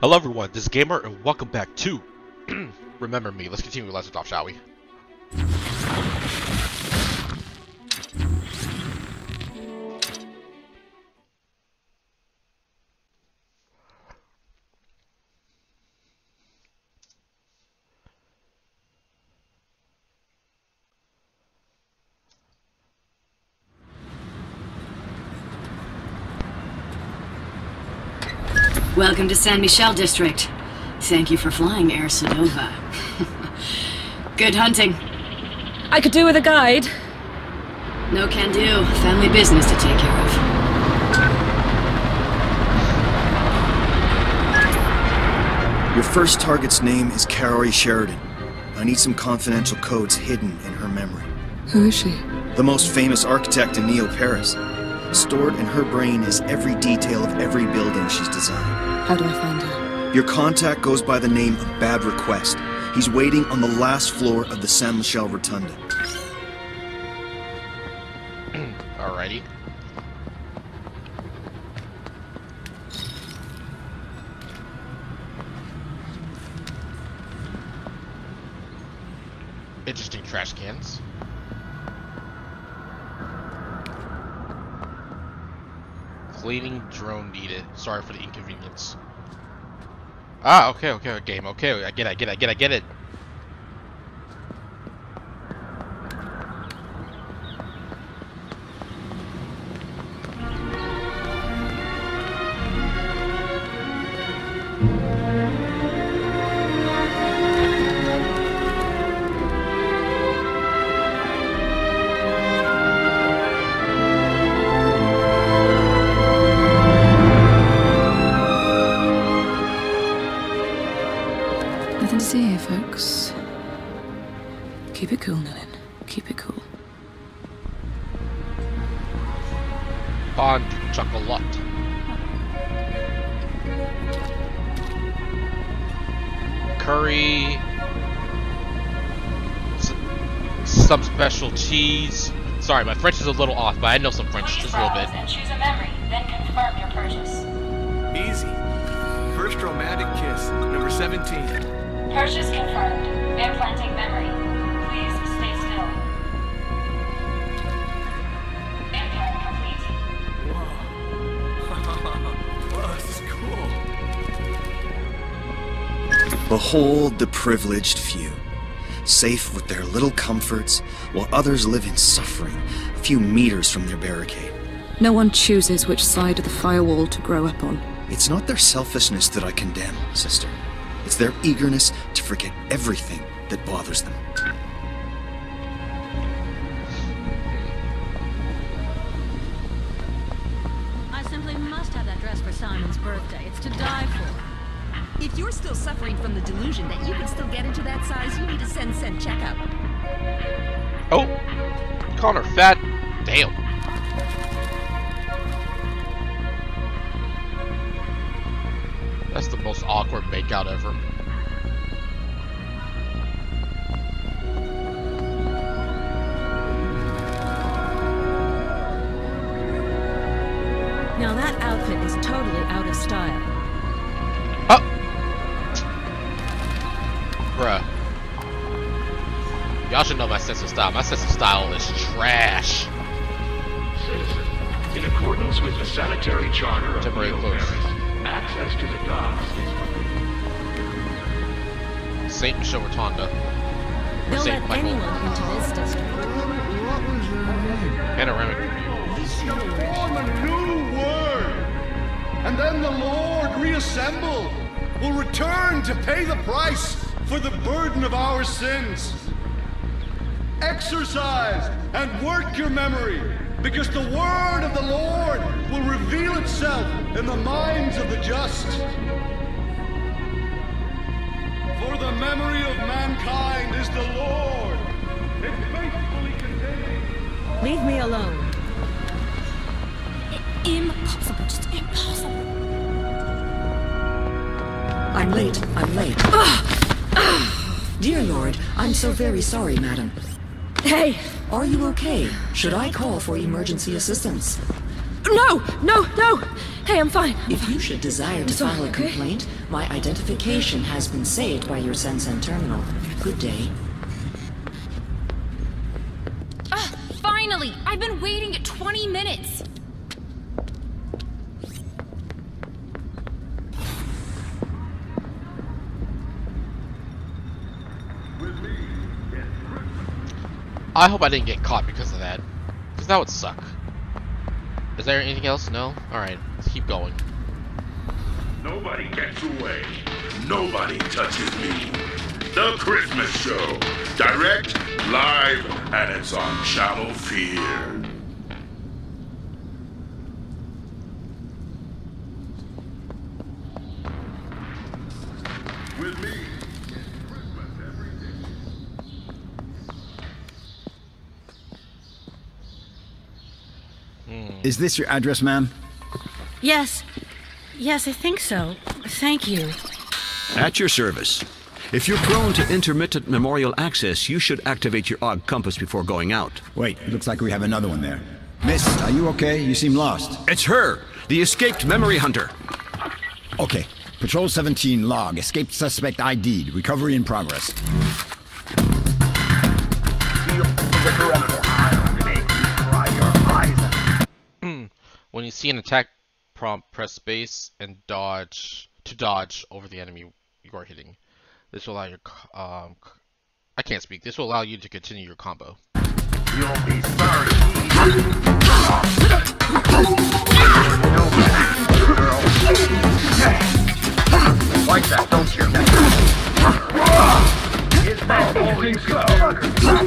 Hello everyone, this is Gamer, and welcome back to Remember Me. Let's continue last off, shall we? Welcome to Saint-Michel District. Thank you for flying Air Sonova. Good hunting. I could do with a guide. No can do. Family business to take care of. Your first target's name is Kaori Sheridan. I need some confidential codes hidden in her memory. Who is she? The most famous architect in Neo Paris. Stored in her brain is every detail of every building she's designed. How do I find her? Your contact goes by the name of Bad Request. He's waiting on the last floor of the Saint-Michel Rotunda. Alrighty. Interesting trash cans. Cleaning drone needed. Sorry for the inconvenience. Ah, okay, game. Okay, I get it. Some special cheese. Sorry, my French is a little off, but I know some French. Please just a little bit. And choose a memory, then confirm your purchase. Easy. First romantic kiss, number 17. Purchase confirmed. Implanting memory. Please stay still. Impact complete. Whoa. Whoa, this is cool. Behold the privileged few. Safe with their little comforts, while others live in suffering, a few meters from their barricade. No one chooses which side of the firewall to grow up on. It's not their selfishness that I condemn, sister. It's their eagerness to forget everything that bothers them. I simply must have that dress for Simon's birthday. It's to die for. If you're still suffering from the delusion that you can still get into that size, you need a Sensen checkup. Oh, calling her fat. Damn. That's the most awkward makeout ever. Now that outfit is totally out of style. Bruh. Y'all should know my sense of style. My sense of style is trash. Citizen, in accordance with the sanitary charter of Paris, access to the docks is Saint-Michel Rotunda. Don't let anyone into this district. Panoramic view. Form a new word, and then the Lord reassembled will return to pay the price for the burden of our sins. Exercise and work your memory, because the word of the Lord will reveal itself in the minds of the just. For the memory of mankind is the Lord. It faithfully contains... Leave me alone. Impossible, just impossible. I'm late. Dear Lord, I'm so very sorry, madam. Hey! Are you okay? Should I call for emergency assistance? No! No! No! Hey, Okay, I'm fine. If you should desire to file a complaint, my identification has been saved by your Sensen terminal. Good day. Finally! I've been waiting 20 minutes! I hope I didn't get caught because of that. Because that would suck. Is there anything else? No? Alright, let's keep going. Nobody gets away. Nobody touches me. The Christmas Show. Direct, live, and it's on Channel Fear. With me. Is this your address, ma'am? Yes. Yes, I think so. Thank you. At your service. If you're prone to intermittent memorial access, you should activate your AUG compass before going out. Wait, it looks like we have another one there. Miss, are you okay? You seem lost. It's her, the escaped memory hunter. Okay. Patrol 17 log. Escaped suspect ID'd. Recovery in progress. When you see an attack prompt, press space and dodge to dodge over the enemy you are hitting. This will allow your This will allow you to continue your combo. You'll be sorry. Like that, don't you? It's that holding slow.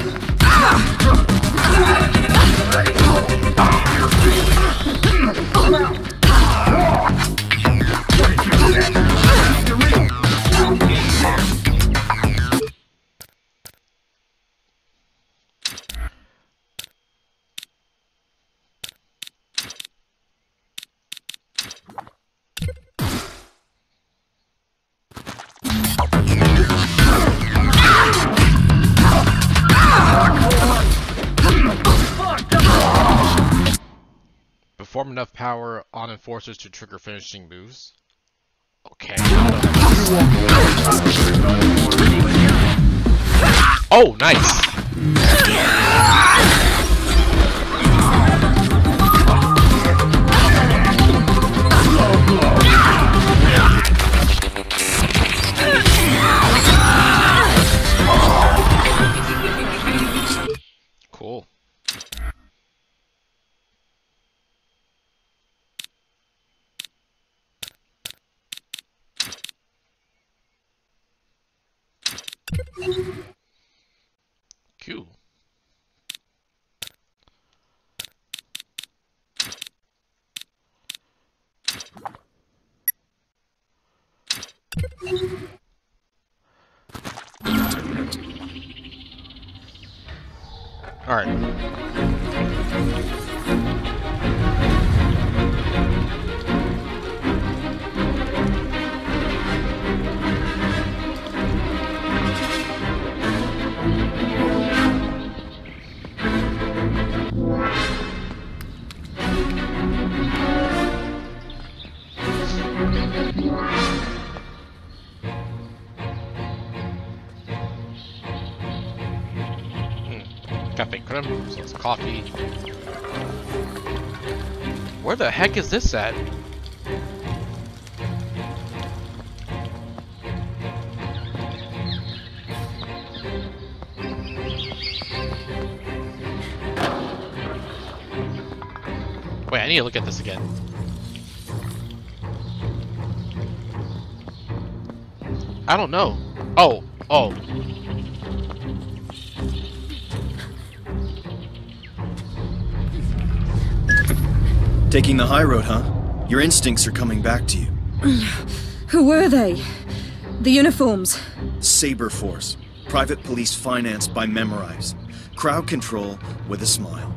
Perform enough power on enforcers to trigger finishing moves. Okay. Oh, nice. Cool. Cool. All right. So it's coffee. Where the heck is this at? Wait, I need to look at this again. I don't know. Oh, oh. Taking the high road, huh? Your instincts are coming back to you. Who were they? The uniforms? Saber Force. Private police financed by Memorize. Crowd control with a smile.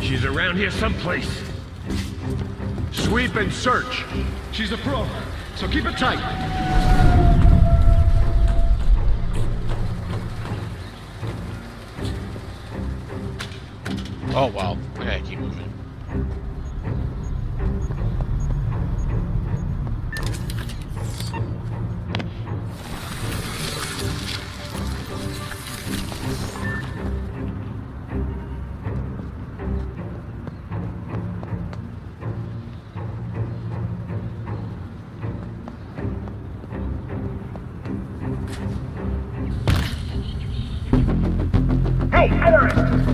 She's around here someplace. Sweep and search. She's a pro, so keep it tight. Oh, wow. I gotta keep moving.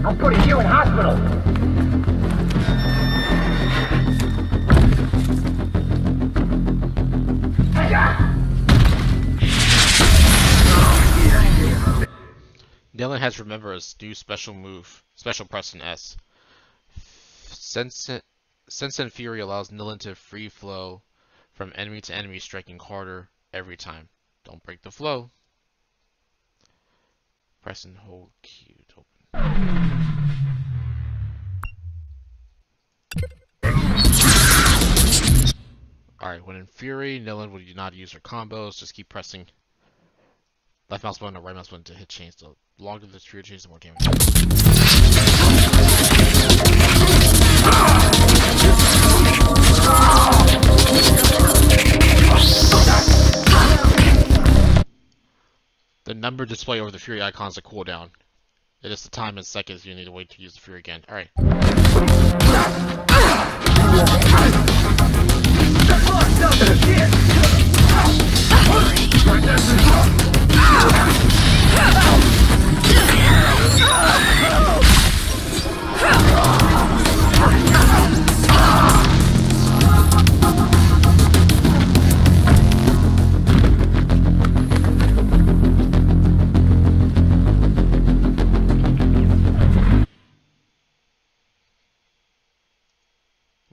I'm putting you in hospital. Nilin has remembered his new special move, special press and S. Sensen Fury allows Nilin to free flow from enemy to enemy, striking harder every time. Don't break the flow. Press and hold Q to open. Alright, when in Fury, Nilin will not use her combos, just keep pressing left mouse button or right mouse button to hit chains. The longer the Fury chains, the more damage. The number display over the Fury icon is a cooldown. It is the time in seconds you need to wait to use the Fury again. Alright.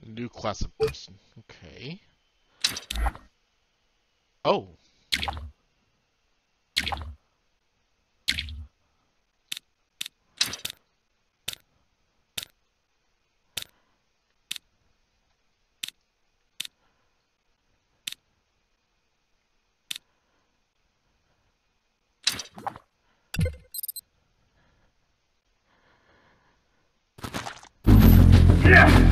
New class of person. Okay. Oh. Yeah.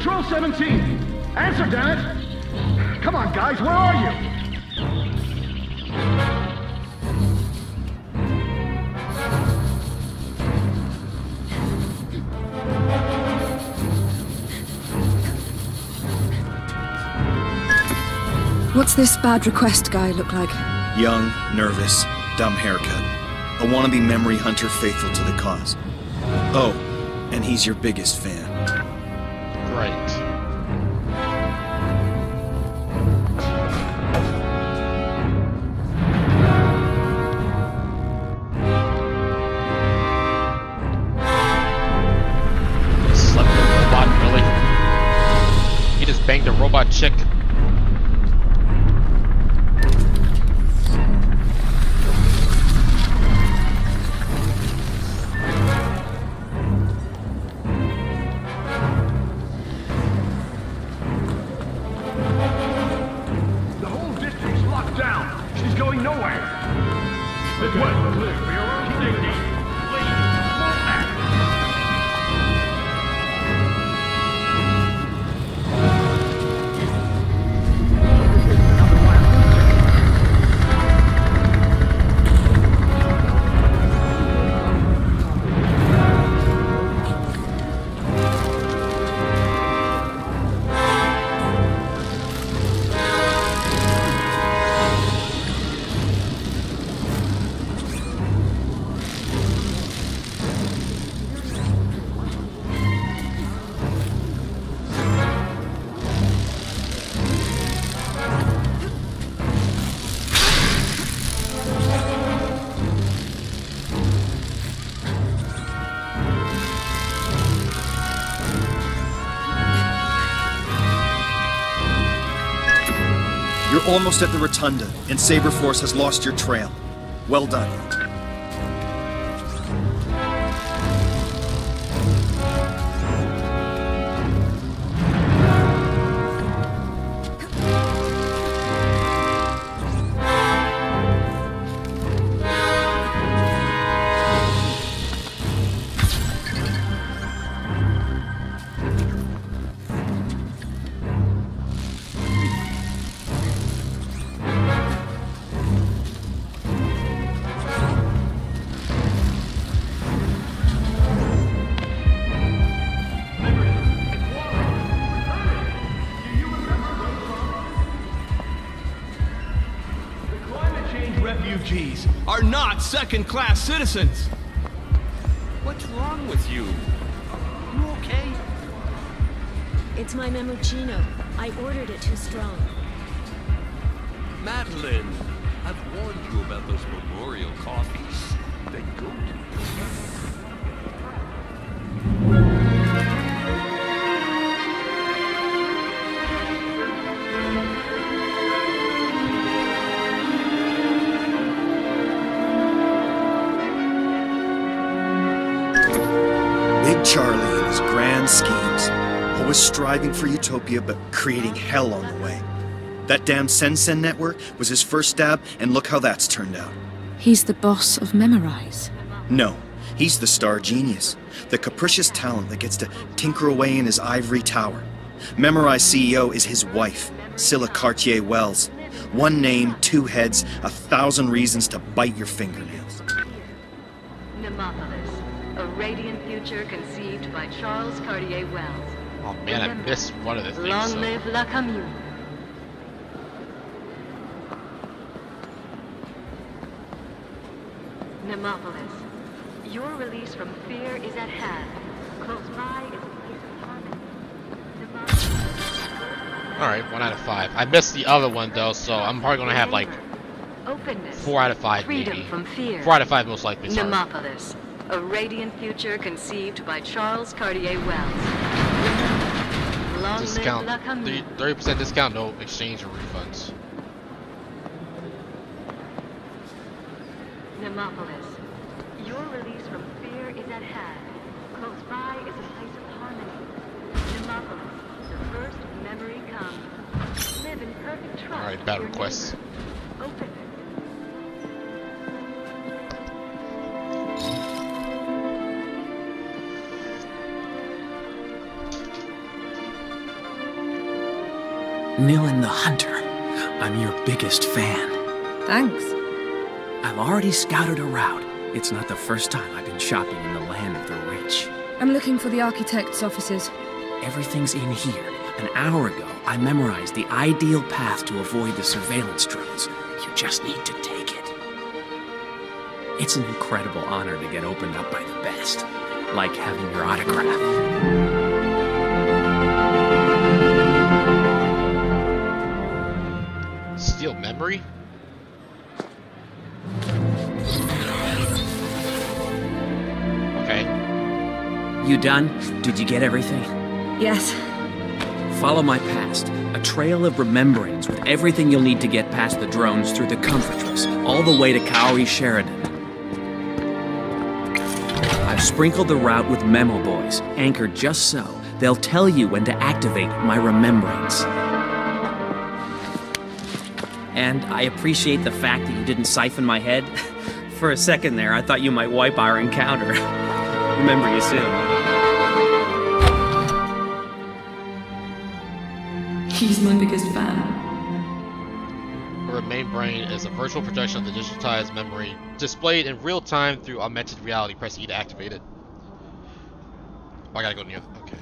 Patrol 17! Answer, damn it! Come on, guys, where are you? What's this Bad Request guy look like? Young, nervous, dumb haircut. A wannabe memory hunter faithful to the cause. Oh, and he's your biggest fan. Right. Slept with a robot, really? He just banged a robot chick. Almost at the Rotunda, and Saber Force has lost your trail. Well done. Are not second-class citizens. What's wrong with you? You okay? It's my Memuchino. I ordered it too strong. Madeline, I've warned you about those memorial coffees. They go to... Charlie and his grand schemes, always striving for utopia but creating hell on the way. That damn Sensen network was his first stab, and look how that's turned out. He's the boss of Memorize. No, he's the star genius, the capricious talent that gets to tinker away in his ivory tower. Memorize CEO is his wife, Scylla Cartier-Wells. One name, two heads, 1,000 reasons to bite your fingernails. Nemopolis, a radiant future conceived by Charles Cartier-Wells. Oh man, I missed one of the things. Long live La Commune. Nemopolis, your release from fear is at hand. Close by is a place of harmony. Alright, 1 out of 5. I missed the other one though, so I'm probably gonna have like 4 out of 5 maybe. 4 out of 5 most likely. Nemopolis. A radiant future conceived by Charles Cartier-Wells. Discount. 30% discount, no exchange or refunds. Nemopolis, your release from fear is at hand. Close by is a place of harmony. Nemopolis, the first memory comes. Live in perfect trust. Alright, Bad Request. Open it. Nilin the Hunter. I'm your biggest fan. Thanks. I've already scouted a route. It's not the first time I've been shopping in the land of the rich. I'm looking for the architect's offices. Everything's in here. An hour ago, I memorized the ideal path to avoid the surveillance drones. You just need to take it. It's an incredible honor to get opened up by the best. Like having your autograph. Steal memory? Okay. You done? Did you get everything? Yes. Follow my past. A trail of remembrance with everything you'll need to get past the drones through the Comfortress, all the way to Kaori Sheridan. I've sprinkled the route with memo boys, anchored just so. They'll tell you when to activate my remembrance. And I appreciate the fact that you didn't siphon my head. For a second there, I thought you might wipe our encounter. Remember you soon. He's my biggest fan. The Remain Brain is a virtual projection of the digitized memory displayed in real time through augmented reality. Press E to activate it. Oh, I gotta go Neo. Okay.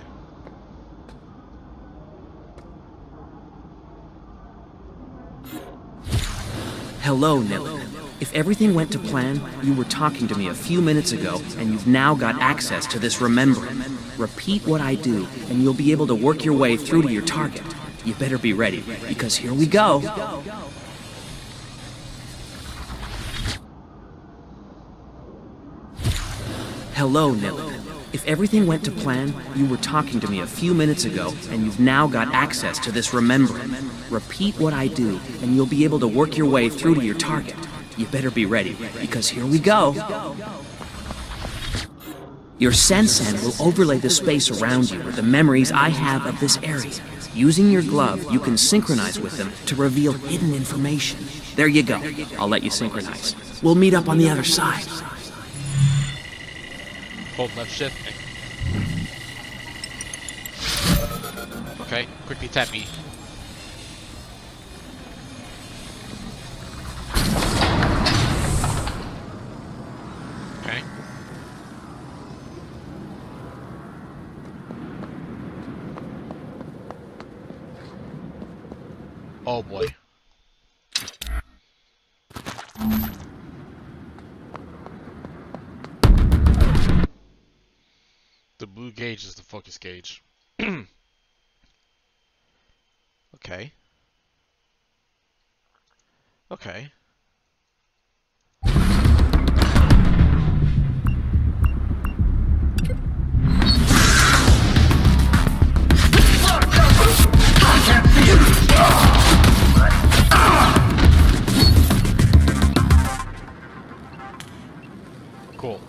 Hello, Nilin. If everything went to plan, you were talking to me a few minutes ago, and you've now got access to this remembrance. Repeat what I do, and you'll be able to work your way through to your target. You better be ready, because here we go. Hello, Nilin. If everything went to plan, you were talking to me a few minutes ago, and you've now got access to this remembrance. Repeat what I do, and you'll be able to work your way through to your target. You better be ready, because here we go! Your Sensen will overlay the space around you with the memories I have of this area. Using your glove, you can synchronize with them to reveal hidden information. There you go. I'll let you synchronize. We'll meet up on the other side. Hold left shift. Okay, quickly tap E. Okay. Oh boy. The blue gauge is the focus gauge. Okay. Okay. Cool.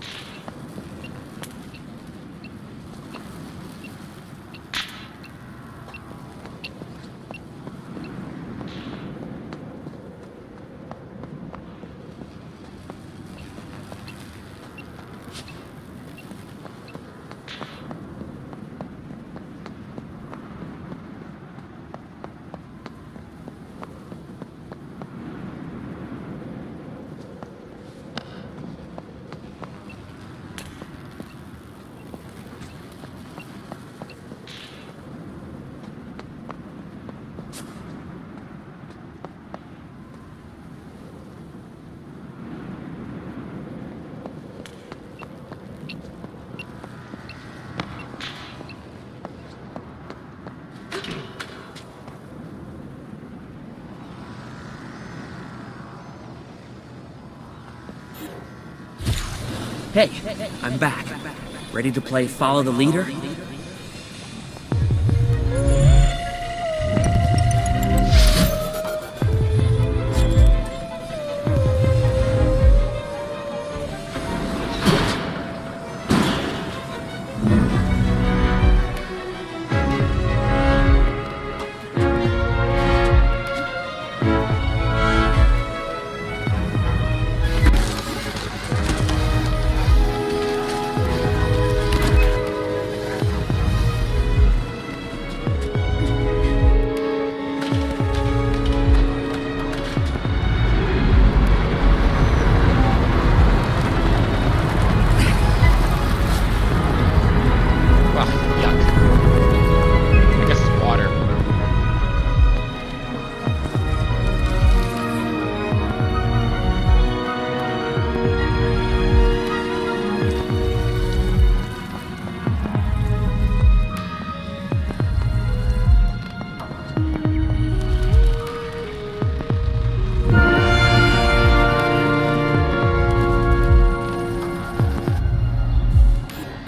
Hey, I'm back. Ready to play Follow the Leader?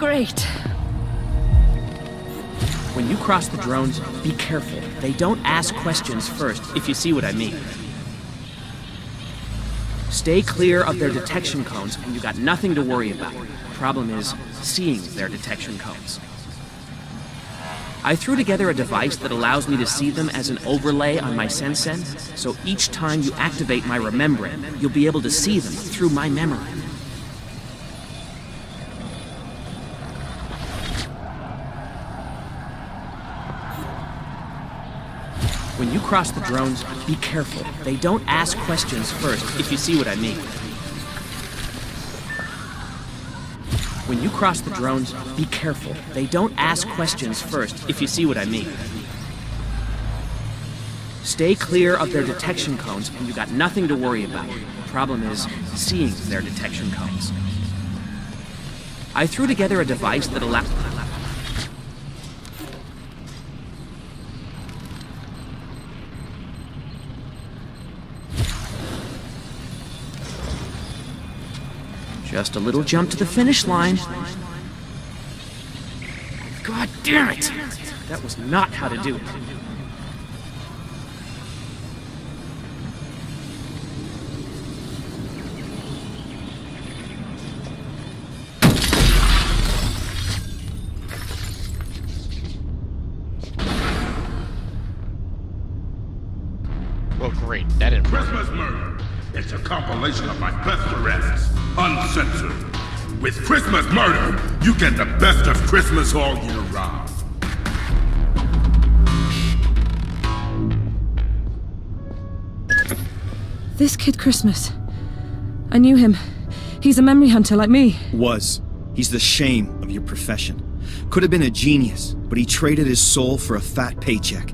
Great. When you cross the drones, be careful. They don't ask questions first, if you see what I mean. Stay clear of their detection cones, and you got nothing to worry about. Problem is, seeing their detection cones. I threw together a device that allows me to see them as an overlay on my Sensen, so each time you activate my Remembrance, you'll be able to see them through my memory. When you cross the drones, be careful. They don't ask questions first, if you see what I mean. When you cross the drones, be careful. They don't ask questions first, if you see what I mean. Stay clear of their detection cones, and you got nothing to worry about. The problem is, seeing their detection cones. I threw together a device that allows... Just a little jump to the finish line. God damn it! That was not how to do it. Well, great. That didn't work. Christmas Murder! It's a compilation of my best arrests. Uncensored. With Christmas Murder, you get the best of Christmas all year round. This Kid Christmas. I knew him. He's a memory hunter like me. Was. He's the shame of your profession. Could have been a genius, but he traded his soul for a fat paycheck.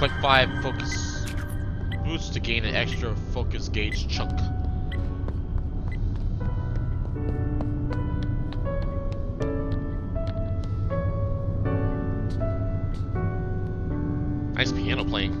Click 5, focus boost to gain an extra focus gauge chunk. Nice piano playing.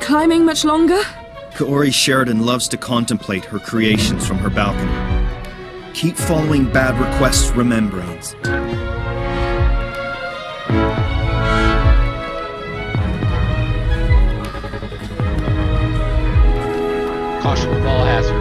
Climbing much longer? Kaori Sheridan loves to contemplate her creations from her balcony. Keep following Bad Request's remembrance. Caution, fall hazard.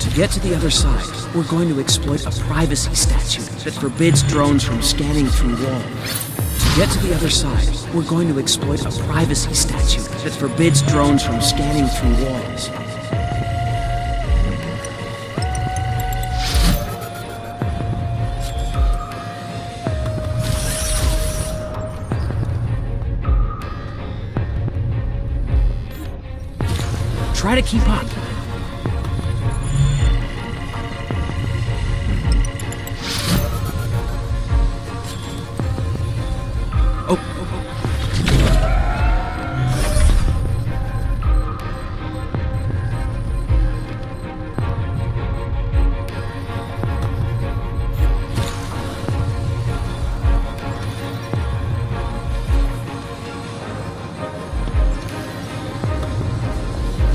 To get to the other side, we're going to exploit a privacy statute that forbids drones from scanning through walls. To get to the other side, we're going to exploit a privacy statute that forbids drones from scanning through walls. Try to keep up.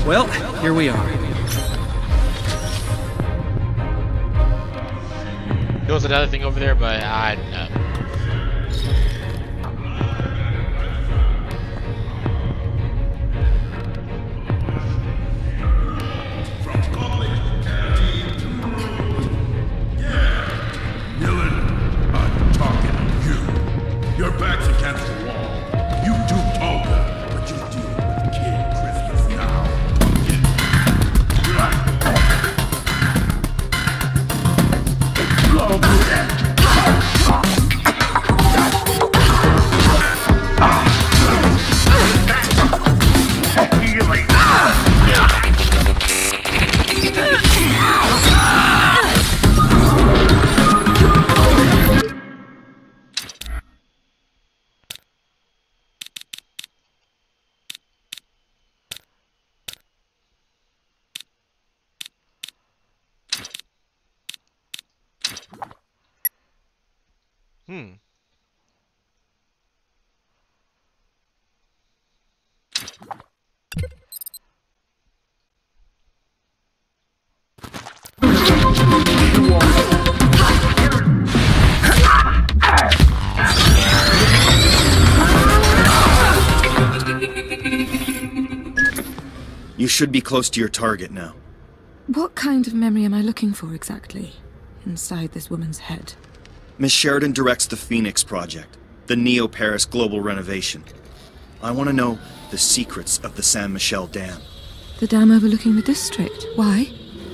Well, here we are. There was another thing over there, but I don't know. You should be close to your target now. What kind of memory am I looking for exactly inside this woman's head? Miss Sheridan directs the Phoenix Project, the Neo Paris global renovation. I want to know the secrets of the Saint-Michel Dam. The dam overlooking the district. Why?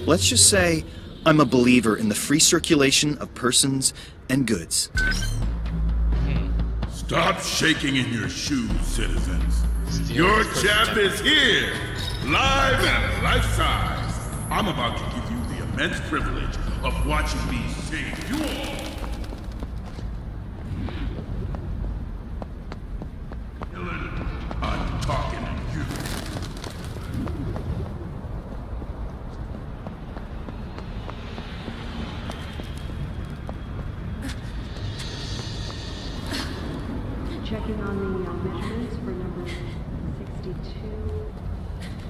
Let's just say I'm a believer in the free circulation of persons and goods. Stop shaking in your shoes, citizens. Your champ is here, live and life-size. I'm about to give you the immense privilege of watching me save you all.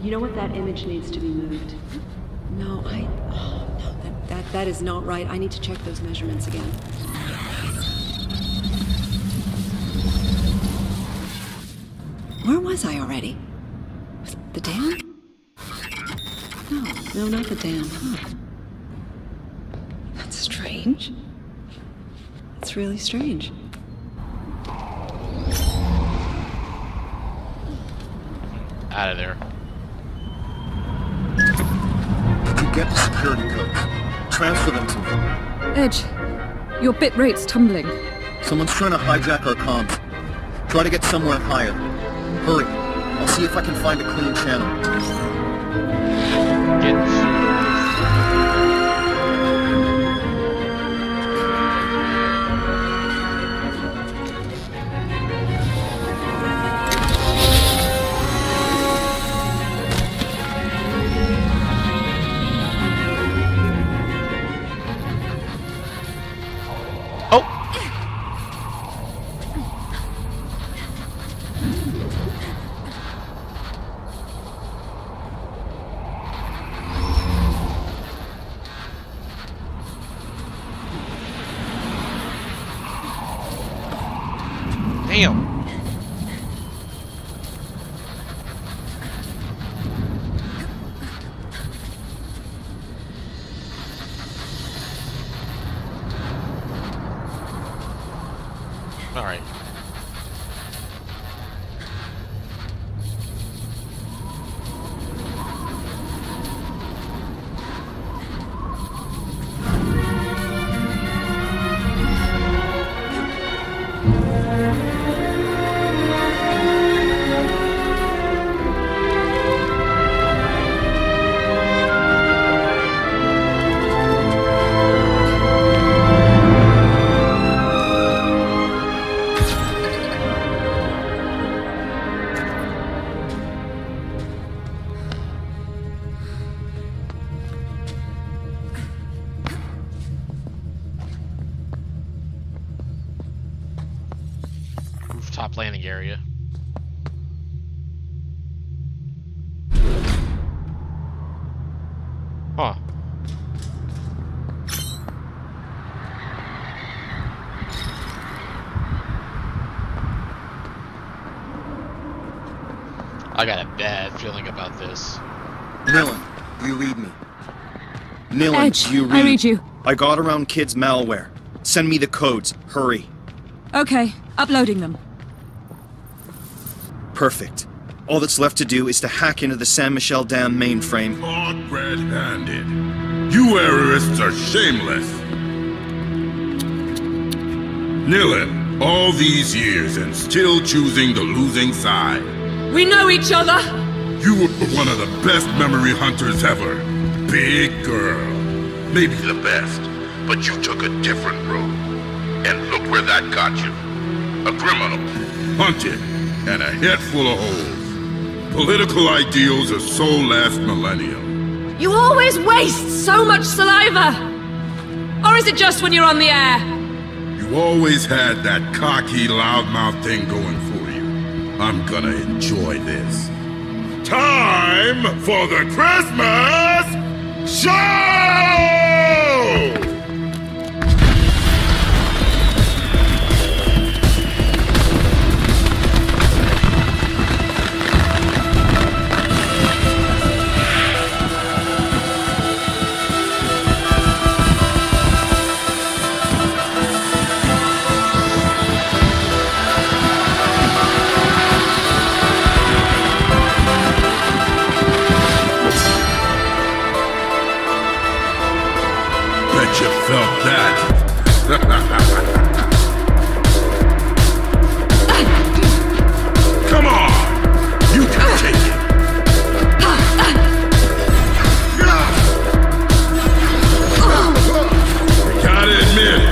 You know what? That image needs to be moved. No, that is not right. I need to check those measurements again. Where was I already? Was it the dam? No, not the dam, huh? That's strange. That's really strange. out of there. You get the security codes. Transfer them to me. Edge, your bit rate's tumbling. Someone's trying to hijack our comms. Try to get somewhere higher. Hurry. I'll see if I can find a clean channel. I got a bad feeling about this. Nilin, you read me. Nilin, Edge, you read me. I read you. I got around Kid's malware. Send me the codes. Hurry. Okay, uploading them. Perfect. All that's left to do is to hack into the Saint-Michel Dam mainframe. Caught red-handed. You errorists are shameless. Nilin, all these years and still choosing the losing side. We know each other! You were one of the best memory hunters ever. Big girl. Maybe the best, but you took a different road. And look where that got you. A criminal. Hunted. And a head full of holes. Political ideals are so last millennium. You always waste so much saliva! Or is it just when you're on the air? You always had that cocky, loudmouth thing going for you. I'm gonna enjoy this. Time for the Christmas show! Felt that. Come on, you can take it. You gotta admit it.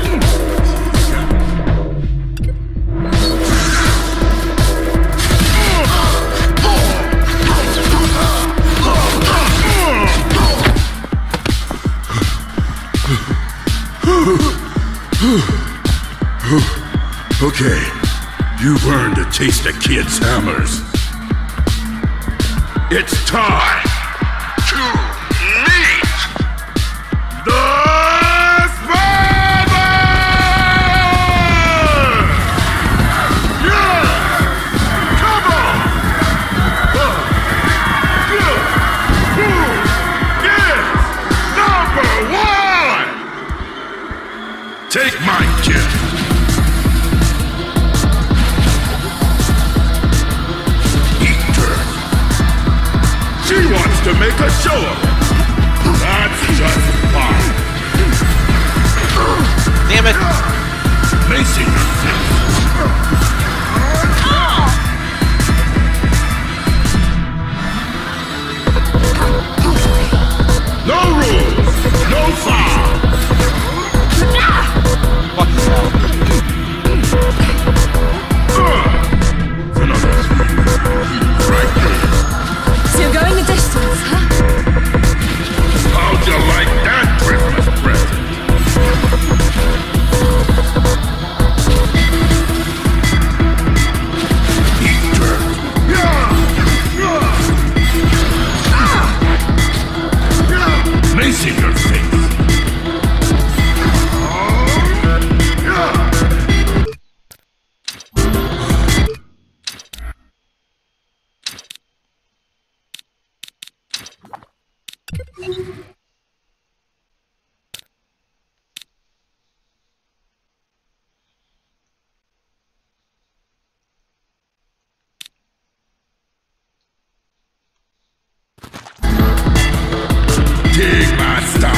Okay, you've earned a taste of kids' hammers. It's time to meet the Survivors! Yeah! Come on! Who is number one? Take my gift! Eat dirt! to show them. That's just fine. Damn it. Lacing yourself. No rules. No foul. Fuck yourself. Right there. So you're going the distance, huh? How'd you like that Christmas present? Eater. Lacing your face. Dig my star.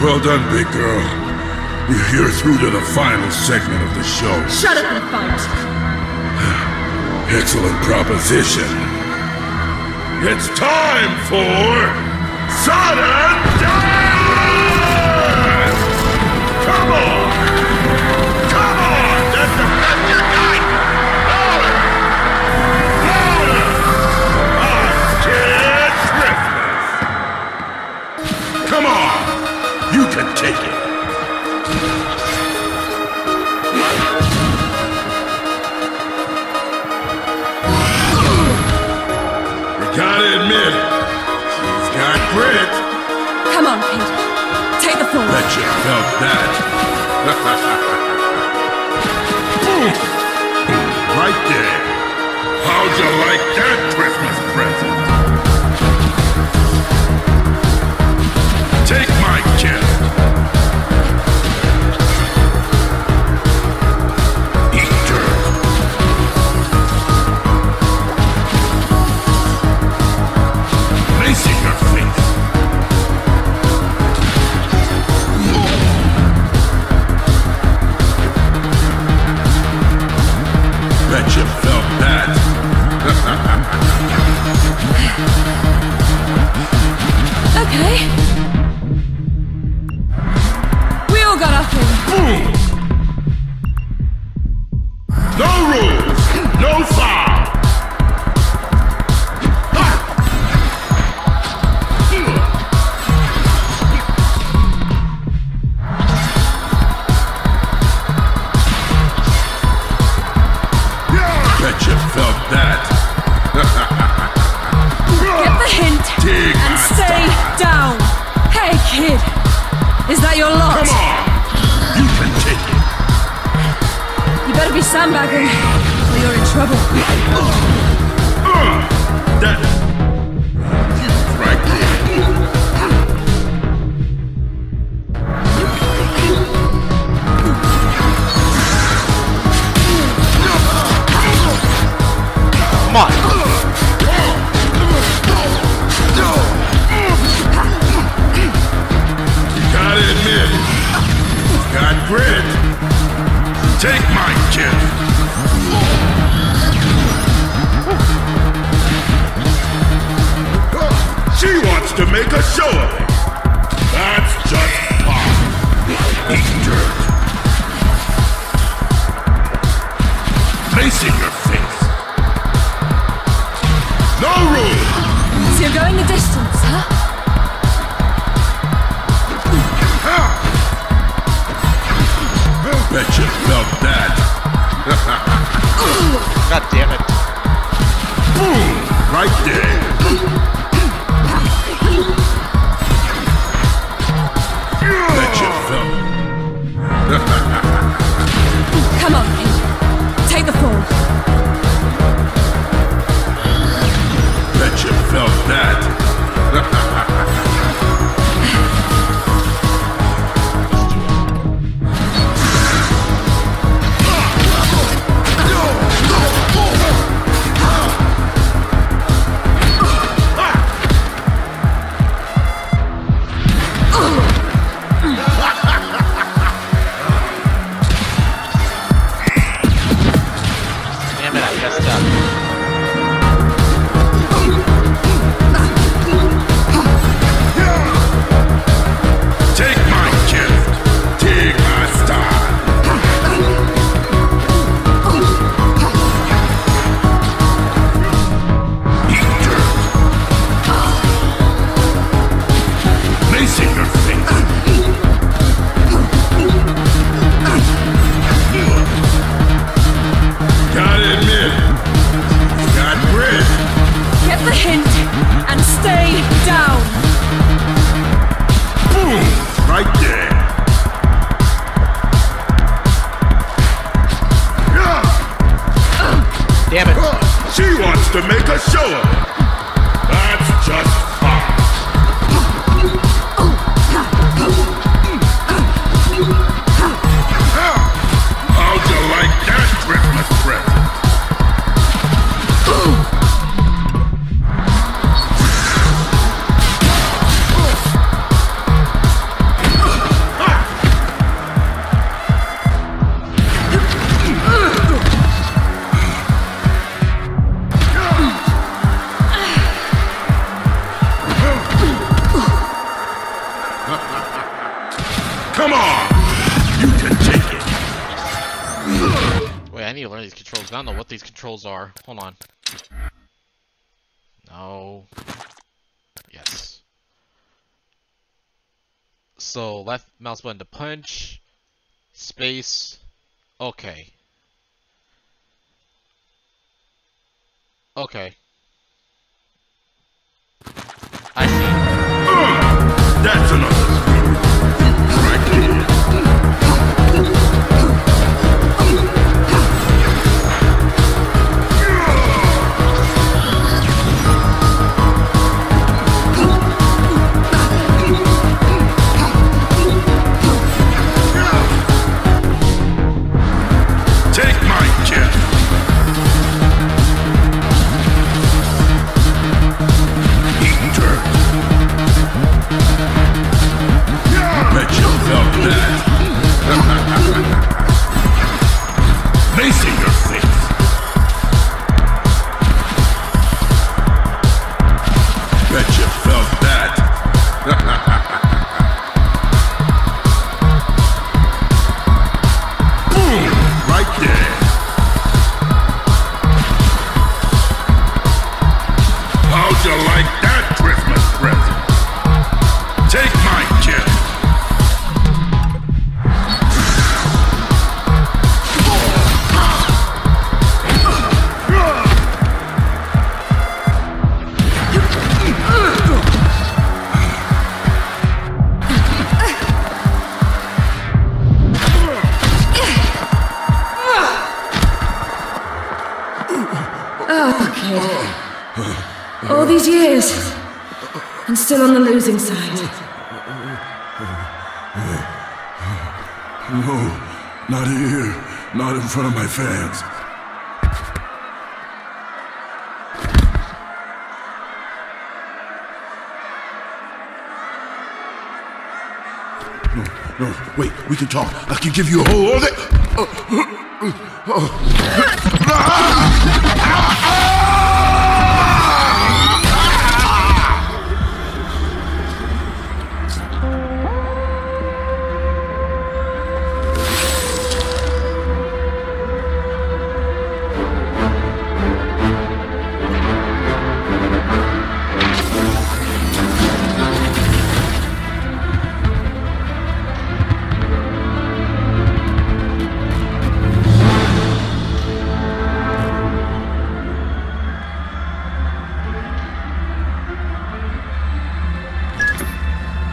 Well done, big girl. You're through to the final segment of the show. Shut up and fight. Excellent proposition. It's time for Sonic Dance! Come on! Come on! That's the best you got! Louder! Louder! On Kid Christmas! Come on! You can take it. We gotta admit it. She's got grit. Come on, Kate. Take the floor. Bet you felt that. Boom. Right there. How'd you like that Christmas present? Take my kiss. Right there. Come on, Edge. Take the fall. Bet you felt that. Are. Hold on. No. Yes. So left mouse button to punch. Space. Okay. Okay. I see. That's enough. Fans. No, wait, we can talk. I can give you a whole other...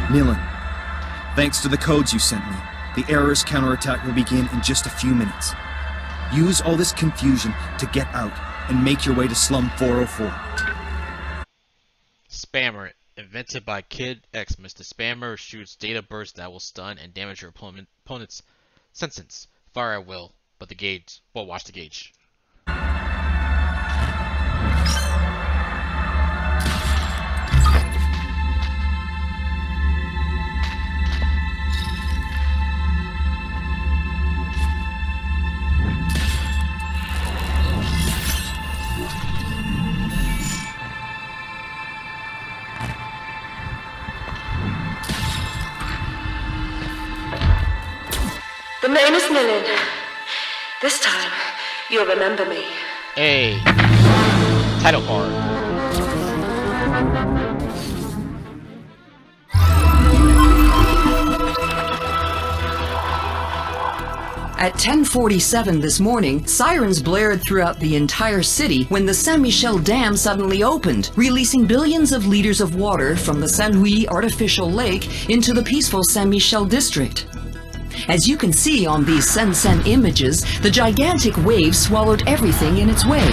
Nilin, thanks to the codes you sent me, The Error's counterattack will begin in just a few minutes. Use all this confusion to get out and make your way to Slum 404. Spammer, invented by Kid X, Mr. Spammer shoots data bursts that will stun and damage your opponent's senses. Fire at will, but the gauge. Well, watch the gauge. The name is Nilin. This time, you'll remember me. Hey. Title card. At 10:47 this morning, sirens blared throughout the entire city when the Saint-Michel Dam suddenly opened, releasing billions of liters of water from the Sanhui Artificial Lake into the peaceful Saint-Michel district. As you can see on these Sensen images, the gigantic wave swallowed everything in its way.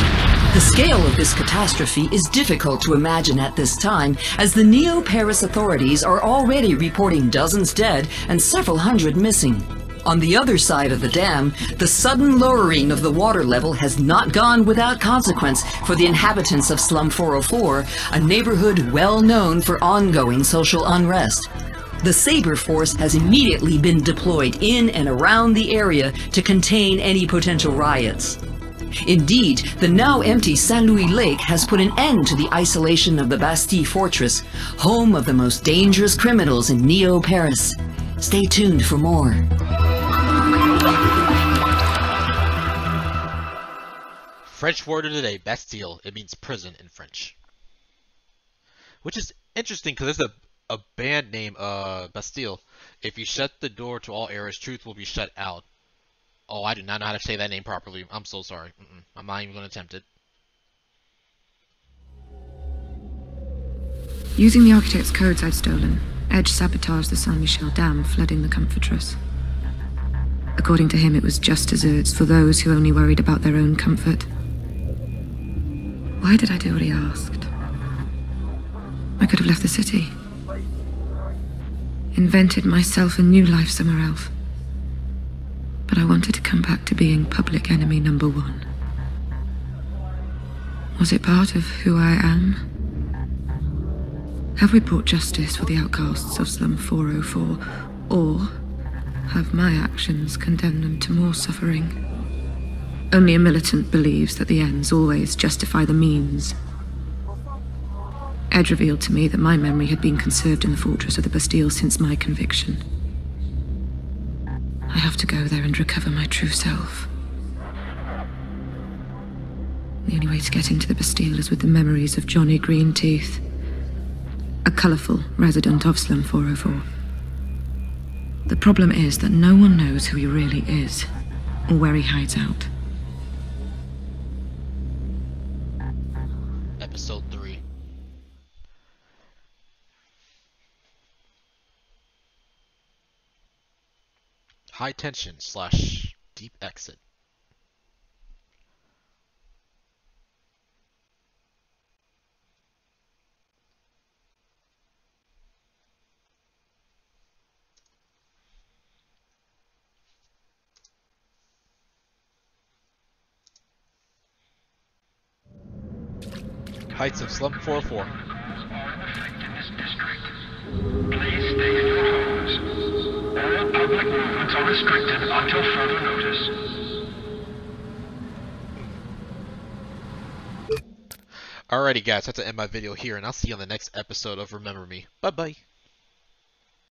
The scale of this catastrophe is difficult to imagine at this time, as the Neo Paris authorities are already reporting dozens dead and several hundred missing. On the other side of the dam, the sudden lowering of the water level has not gone without consequence for the inhabitants of Slum 404, a neighborhood well known for ongoing social unrest. The Saber Force has immediately been deployed in and around the area to contain any potential riots. Indeed, the now empty Saint-Louis Lake has put an end to the isolation of the Bastille Fortress, home of the most dangerous criminals in Neo Paris. Stay tuned for more. French word of the day, Bastille. It means prison in French. Which is interesting because there's a band name, Bastille. If you shut the door to all errors, truth will be shut out. Oh, I do not know how to say that name properly. I'm so sorry. I'm not even going to attempt it. Using the architect's codes I'd stolen, Edge sabotaged the Saint-Michel Dam, flooding the comfortress. According to him, it was just desserts for those who only worried about their own comfort. Why did I do what he asked? I could have left the city. Invented myself a new life somewhere else. But I wanted to come back to being public enemy number one. Was it part of who I am? Have we brought justice for the outcasts of Slum 404, or have my actions condemned them to more suffering? Only a militant believes that the ends always justify the means. Edge revealed to me that my memory had been conserved in the fortress of the Bastille since my conviction. I have to go there and recover my true self. The only way to get into the Bastille is with the memories of Johnny Green Teeth, a colourful resident of Slum 404. The problem is that no one knows who he really is, or where he hides out. Episode 3. High tension / deep exit. Heights of Slum 404. Please stay in your homes. All public movements are restricted until further notice. Alrighty guys, I have to end my video here, and I'll see you on the next episode of Remember Me. Bye-bye.